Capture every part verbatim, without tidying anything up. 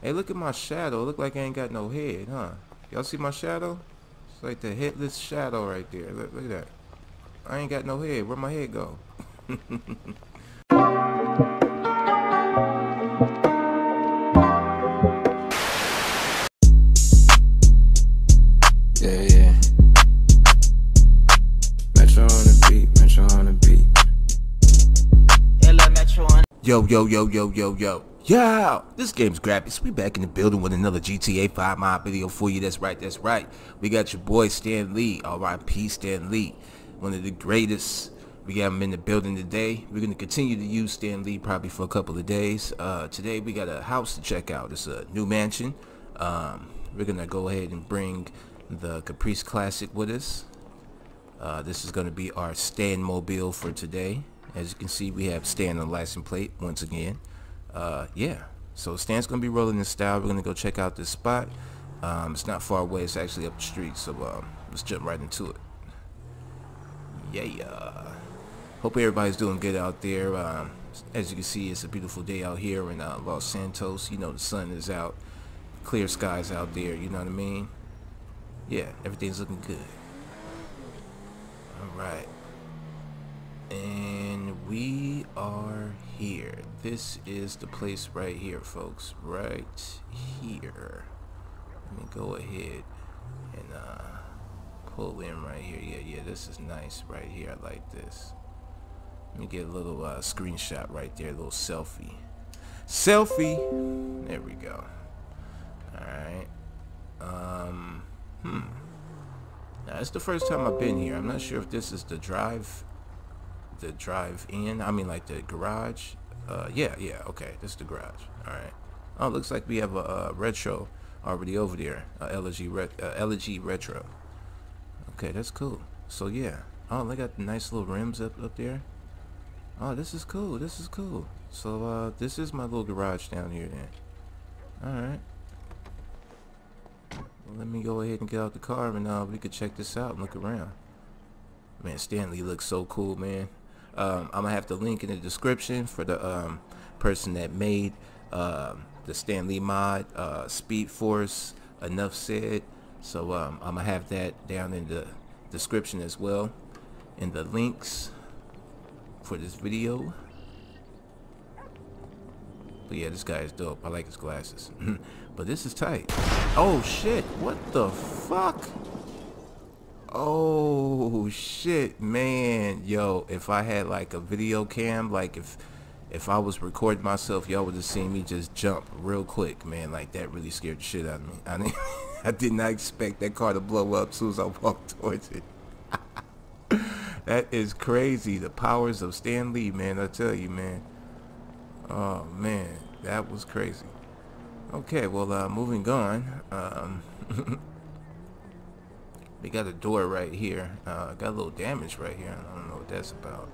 Hey, look at my shadow. Look like I ain't got no head, huh? Y'all see my shadow? It's like the headless shadow right there. Look, look at that. I ain't got no head. Where'd my head go? Yo, yo, yo, yo, yo, yo, yo, this Game's Graphics. We back in the building with another G T A five mod video for you. That's right, that's right. We got your boy Stan Lee, R I P Stan Lee, one of the greatest. We got him in the building today. We're going to continue to use Stan Lee probably for a couple of days. Uh, today we got a house to check out. It's a new mansion. Um, we're going to go ahead and bring the Caprice Classic with us. Uh, this is going to be our Stan Mobile for today. As you can see, we have Stan on the license plate once again. Uh, yeah, so Stan's going to be rolling in style. We're going to go check out this spot. Um, it's not far away. It's actually up the street. So um, let's jump right into it. Yeah. Hope everybody's doing good out there. Um, as you can see, it's a beautiful day out here in uh, Los Santos. You know, the sun is out. Clear skies out there. You know what I mean? Yeah, everything's looking good. All right. And we are here. This is the place right here, folks. Right here. Let me go ahead and uh, pull in right here. Yeah, yeah, this is nice right here. I like this. Let me get a little uh, screenshot right there, a little selfie. Selfie! There we go. Alright. Um, hmm. Now, it's the first time I've been here. I'm not sure if this is the drive... the drive in I mean like the garage. Uh, yeah, yeah, okay, this is the garage. All right. Oh, looks like we have a, a retro already over there, a L G ret uh, L G retro. Okay, that's cool. So yeah, oh, they got the nice little rims up up there. Oh, this is cool, this is cool. So uh, this is my little garage down here then. All right, well, let me go ahead and get out the car and uh, we could check this out and look around. Man, Stan Lee looks so cool, man. Um, I'm gonna have the link in the description for the um, person that made uh, the Stan Lee mod, uh, Speed Force, enough said. So um, I'm gonna have that down in the description as well, in the links for this video. But yeah, this guy is dope. I like his glasses. But this is tight. Oh shit, what the fuck? Oh shit, man. Yo, if I had like a video cam, like if if I was recording myself, y'all would have seen me just jump real quick, man. Like that really scared the shit out of me. I didn't, I did not expect that car to blow up as soon as I walked towards it. That is crazy. The powers of Stan Lee, man, I tell you, man. Oh man, that was crazy. Okay, well uh moving on. Um We got a door right here. Uh, got a little damage right here. I don't know what that's about.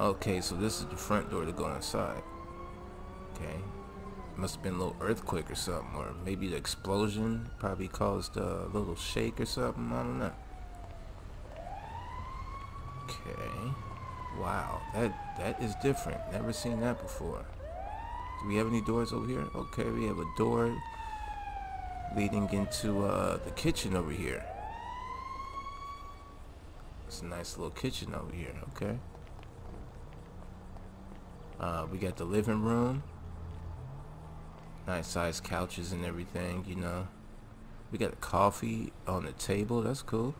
Okay, so this is the front door to go inside. Okay. Must have been a little earthquake or something. Or maybe the explosion probably caused a little shake or something. I don't know. Okay. Wow. That, that is different. Never seen that before. Do we have any doors over here? Okay, we have a door leading into uh, the kitchen over here. It's a nice little kitchen over here. Okay. Uh, we got the living room. Nice sized couches and everything, you know. We got coffee on the table. That's cool.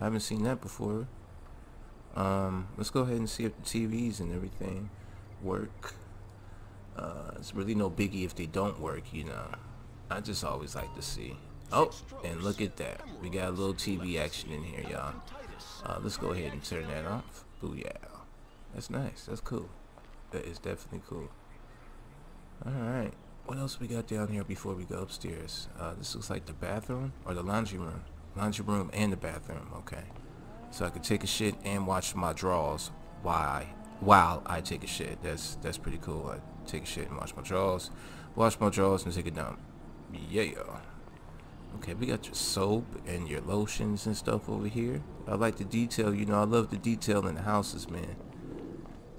I haven't seen that before. Um, let's go ahead and see if the T Vs and everything work. Uh, it's really no biggie if they don't work, you know. I just always like to see. Oh, and look at that. We got a little T V action in here, y'all. Uh, let's go ahead and turn that off. Booyah. That's nice. That's cool. That is definitely cool. Alright. What else we got down here before we go upstairs? Uh, this looks like the bathroom or the laundry room. Laundry room and the bathroom. Okay. So I can take a shit and watch my draws while, while I take a shit. That's that's pretty cool. I take a shit and watch my draws. Wash my draws and take a dump. Yeah. Okay, we got your soap and your lotions and stuff over here. I like the detail, you know. I love the detail in the houses, man.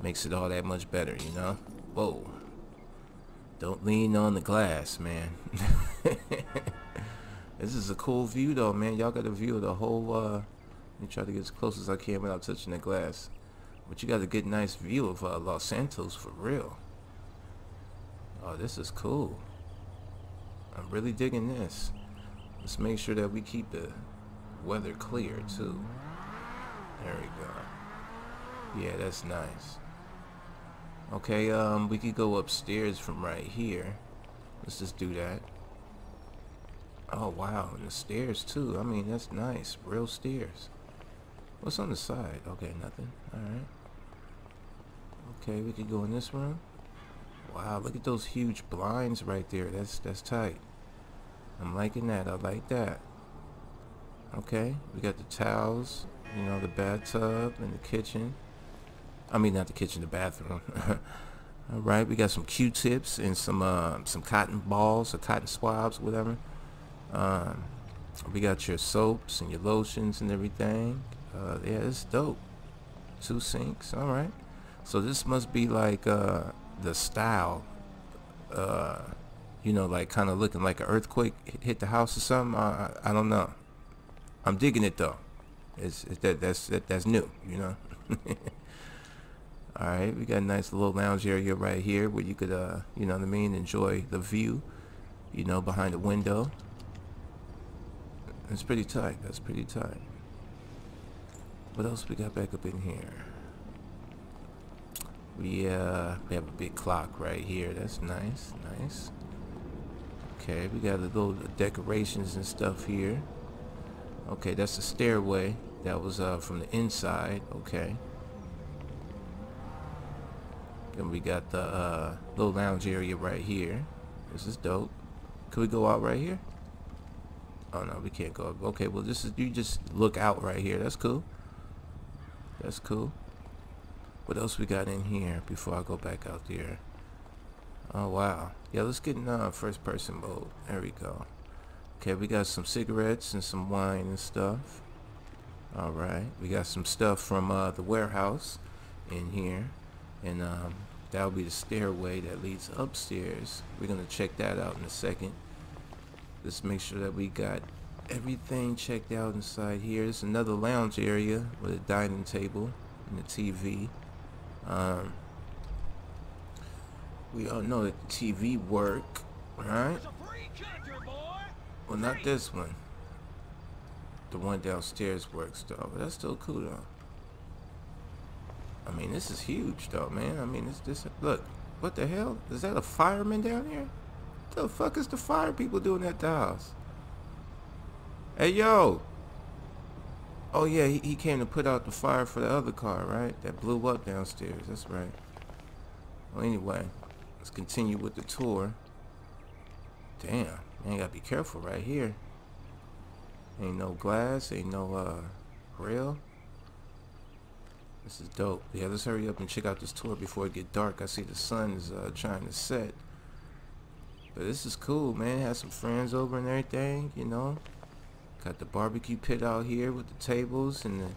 Makes it all that much better, you know. Whoa. Don't lean on the glass, man. This is a cool view though, man. Y'all got a view of the whole, uh, let me try to get as close as I can without touching the glass. But you got a good nice view of uh, Los Santos for real. Oh, this is cool. I'm really digging this. Let's make sure that we keep the weather clear too. There we go. Yeah, that's nice. Okay, um, we could go upstairs from right here. Let's just do that. Oh wow, and the stairs too. I mean, that's nice. Real stairs. What's on the side? Okay, nothing. Alright. Okay, we could go in this room. Wow, look at those huge blinds right there. That's that's tight. I'm liking that. I like that. Okay, we got the towels, you know, the bathtub and the kitchen. I mean, not the kitchen, the bathroom. All right, we got some Q-tips and some uh, some cotton balls or cotton swabs, whatever. Um, we got your soaps and your lotions and everything. Uh, yeah, it's dope. Two sinks. All right. So this must be like uh, the style, uh, you know, like kind of looking like an earthquake hit the house or something. I, I, I don't know. I'm digging it though. It's, it's that that's that, that's new, you know. Alright, we got a nice little lounge area right here where you could, uh, you know what I mean, enjoy the view, you know, behind the window. It's pretty tight. That's pretty tight. What else we got back up in here? We, uh, we have a big clock right here. That's nice, nice. Okay, we got a little decorations and stuff here. Okay, that's the stairway. That was, uh, from the inside. Okay. And we got the uh, little lounge area right here. This is dope. Could we go out right here? Oh no, we can't go up. Okay, well this is, you just look out right here. That's cool. That's cool. What else we got in here before I go back out there? Oh wow. Yeah, let's get in uh, first person mode. There we go. Okay, we got some cigarettes and some wine and stuff. Alright, we got some stuff from uh, the warehouse in here. And um, that'll be the stairway that leads upstairs. We're gonna check that out in a second. Let's make sure that we got everything checked out inside here. There's another lounge area with a dining table and a T V. Um, we all know that the T V work, right? Well, not this one. The one downstairs works though. But that's still cool though. I mean, this is huge though, man. I mean, it's this, look, what the hell? Is that a fireman down here? What the fuck is the fire people doing at the house? Hey, yo. Oh yeah, he, he came to put out the fire for the other car, right? That blew up downstairs, that's right. Well, anyway, let's continue with the tour. Damn, man, you gotta be careful right here. Ain't no glass, ain't no uh, grill. This is dope. Yeah, let's hurry up and check out this tour before it get dark. I see the sun is uh, trying to set. But this is cool, man. Had some friends over and everything, you know. Got the barbecue pit out here with the tables and the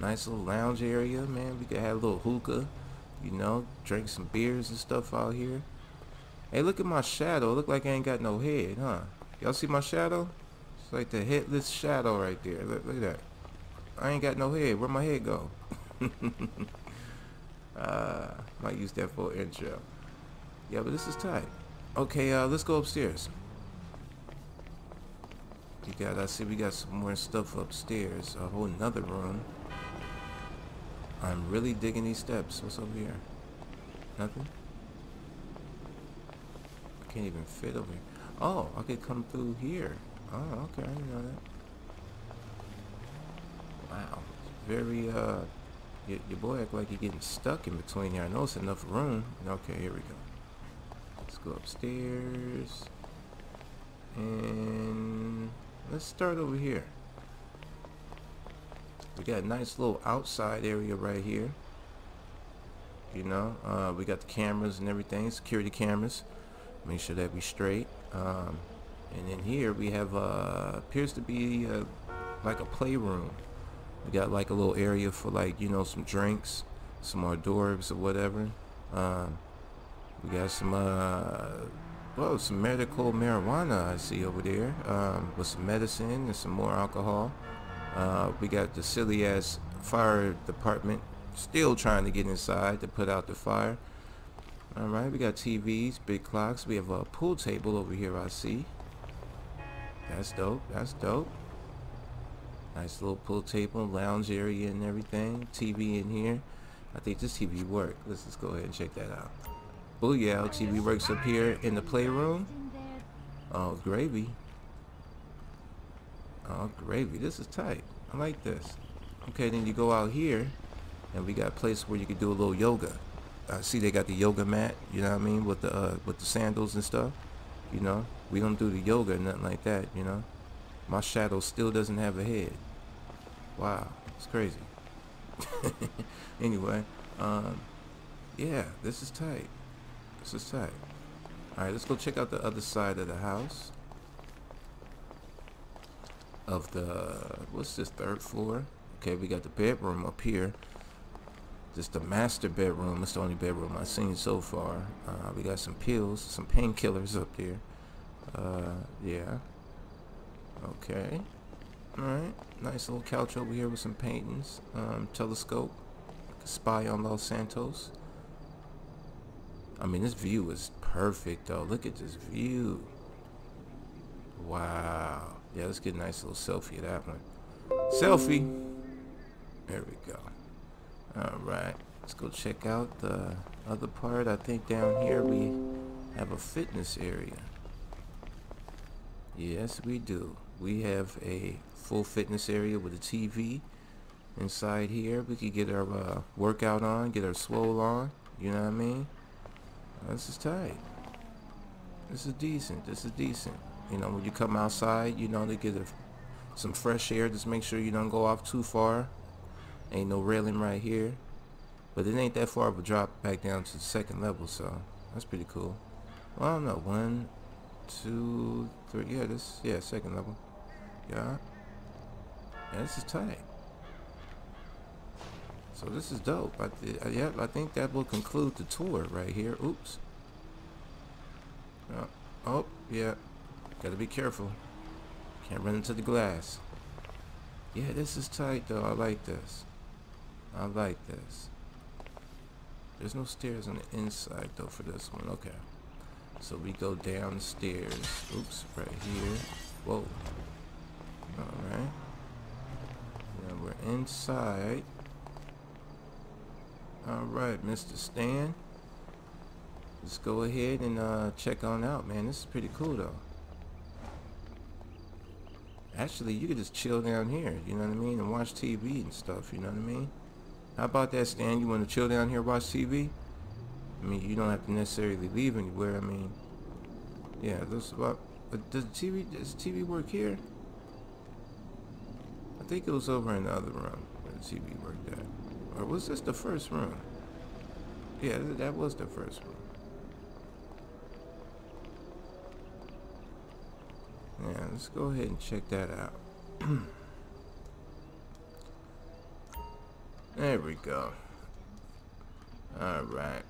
nice little lounge area, man. We could have a little hookah, you know. Drink some beers and stuff out here. Hey, look at my shadow. Look like I ain't got no head, huh? Y'all see my shadow? It's like the headless shadow right there. Look, look at that. I ain't got no head. Where'd my head go? uh, might use that for intro. Yeah, but this is tight. Okay, uh, let's go upstairs. You got, I see we got some more stuff upstairs. A whole nother room. I'm really digging these steps. What's over here? Nothing? I can't even fit over here. Oh, I could come through here. Oh, okay, I didn't know that. Wow. Very, uh... Your, your boy act like he's getting stuck in between here. I know it's enough room. Okay, here we go. Let's go upstairs. And let's start over here. We got a nice little outside area right here. You know, uh, we got the cameras and everything. Security cameras. Make sure that we straight. Um, and then here we have, uh, appears to be uh, like a playroom. We got like a little area for like, you know, some drinks, some hors d'oeuvres or whatever. Um, we got some uh, Well, some medical marijuana I see over there, um, with some medicine and some more alcohol. Uh, we got the silly ass fire department still trying to get inside to put out the fire. Alright, we got T Vs, big clocks. We have a pool table over here, I see. That's dope, that's dope. Nice little pool table, lounge area and everything. T V in here. I think this T V worked. Let's just go ahead and check that out. Booyah, T V works up here in the playroom. Oh, gravy. Oh, gravy. This is tight. I like this. Okay, then you go out here, and we got a place where you can do a little yoga. I see they got the yoga mat, you know what I mean, with the, uh, with the sandals and stuff. You know, we don't do the yoga or nothing like that, you know. My shadow still doesn't have a head. Wow, it's crazy. Anyway, um, yeah, this is tight. This is tight. Alright, let's go check out the other side of the house. Of the, what's this, third floor? Okay, we got the bedroom up here. This is the master bedroom. It's the only bedroom I've seen so far. Uh, we got some pills, some painkillers up there. Uh, yeah. Okay. Alright, nice little couch over here with some paintings. Um, telescope. Spy on Los Santos. I mean, this view is perfect, though. Look at this view. Wow. Yeah, let's get a nice little selfie of that one. Selfie. There we go. Alright. Let's go check out the other part. I think down here we have a fitness area. Yes, we do. We have a full fitness area with a T V inside here. We could get our uh, workout on, get our swole on. You know what I mean? This is tight. This is decent. This is decent. You know, when you come outside, you know, to get a, some fresh air, just make sure you don't go off too far. Ain't no railing right here. But it ain't that far of a drop back down to the second level, so that's pretty cool. Well, I don't know. One, two, three. Yeah, this, yeah, second level. Yeah. Yeah, this is tight. So this is dope. I th yeah, I think that will conclude the tour right here. Oops. Oh, oh yeah. Gotta be careful. Can't run into the glass. Yeah, this is tight though. I like this. I like this. There's no stairs on the inside though for this one. Okay. So we go downstairs. Oops, right here. Whoa. Alright. Now we're inside. Alright, Mister Stan. Let's go ahead and uh, check on out, man. This is pretty cool, though. Actually, you could just chill down here, you know what I mean? And watch T V and stuff, you know what I mean? How about that, Stan? You want to chill down here, watch T V? I mean, you don't have to necessarily leave anywhere, I mean. Yeah, that's about... But does T V, does T V work here? I think it was over in the other room where the T V worked at. Or was this the first room? Yeah, that was the first room. Yeah, let's go ahead and check that out. There we go. Alright.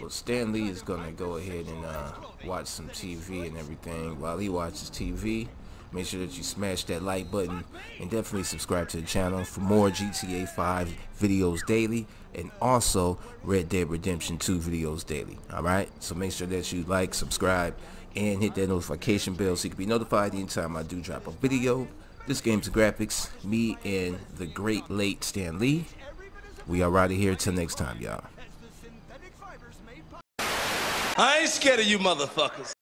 Well, Stan Lee is going to go ahead and uh, watch some T V and everything. While he watches T V, make sure that you smash that like button and definitely subscribe to the channel for more G T A five videos daily and also Red Dead Redemption two videos daily. Alright, so make sure that you like, subscribe, and hit that notification bell so you can be notified anytime I do drop a video. This Games and Graphics, me and the great late Stan Lee. We are out of here till next time, y'all. I ain't scared of you motherfuckers.